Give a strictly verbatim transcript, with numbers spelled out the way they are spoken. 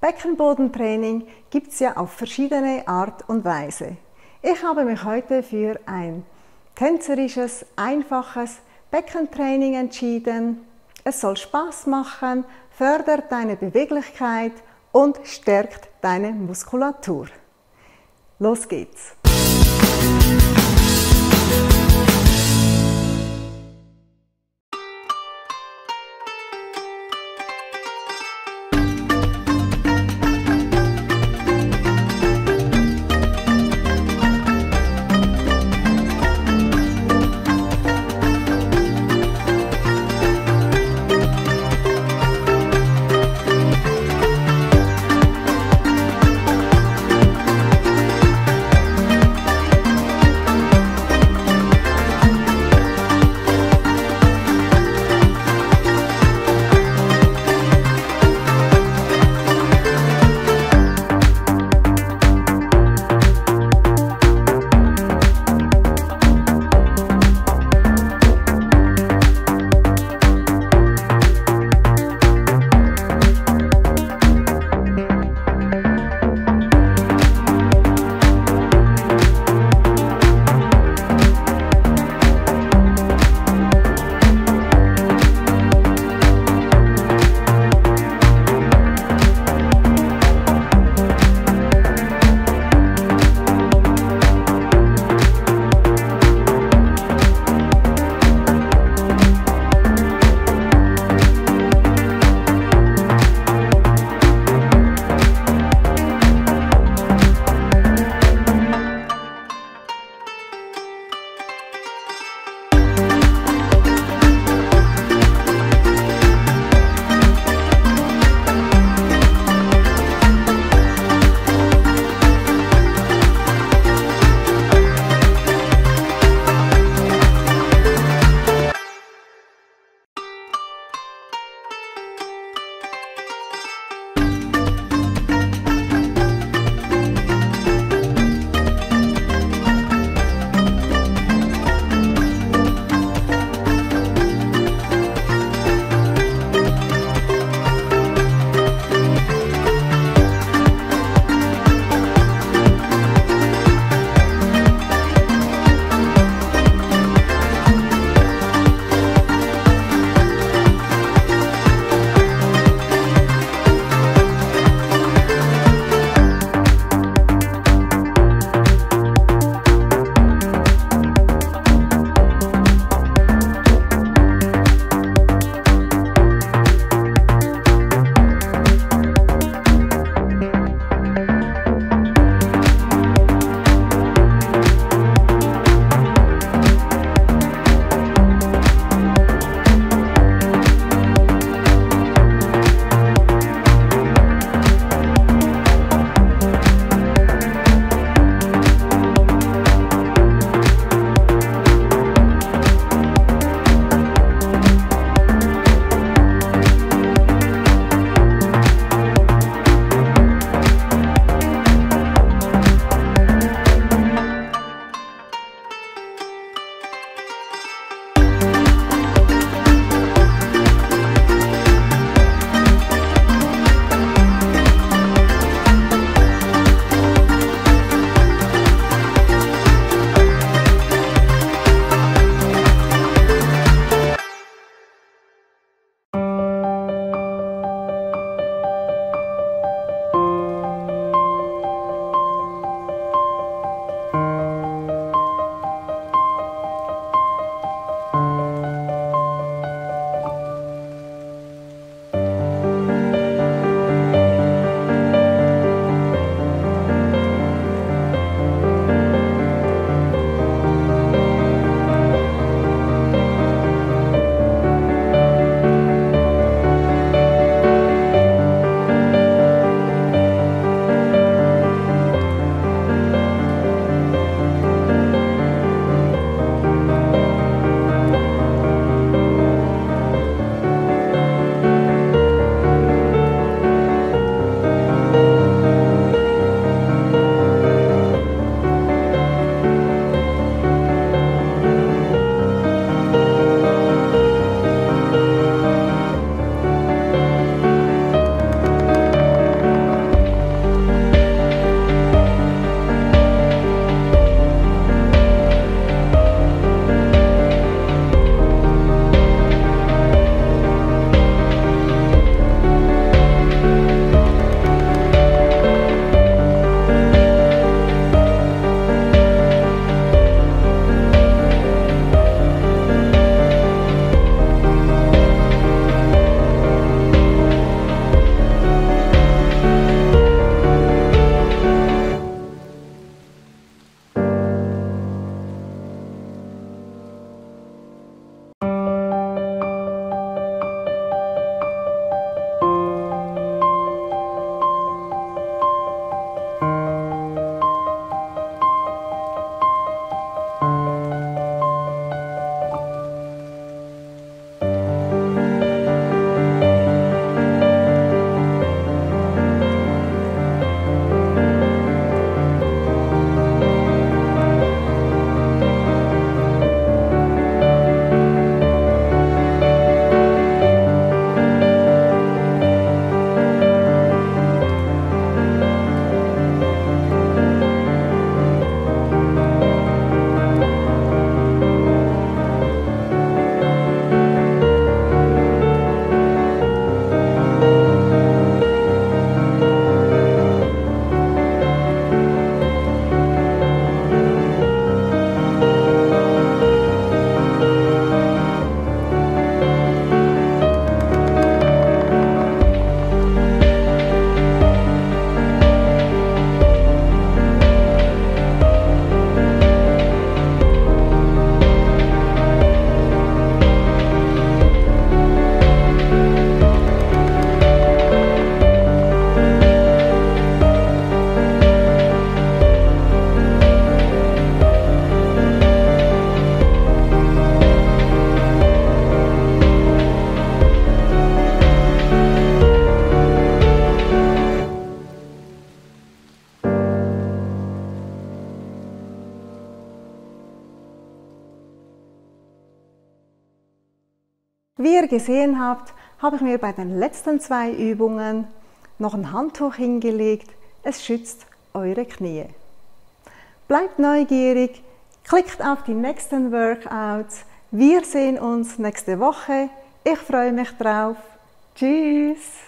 Beckenbodentraining gibt es ja auf verschiedene Art und Weise. Ich habe mich heute für ein tänzerisches, einfaches Beckentraining entschieden. Es soll Spaß machen, fördert deine Beweglichkeit und stärkt deine Muskulatur. Los geht's! Wie ihr gesehen habt, habe ich mir bei den letzten zwei Übungen noch ein Handtuch hingelegt. Es schützt eure Knie. Bleibt neugierig, klickt auf die nächsten Workouts. Wir sehen uns nächste Woche. Ich freue mich drauf. Tschüss!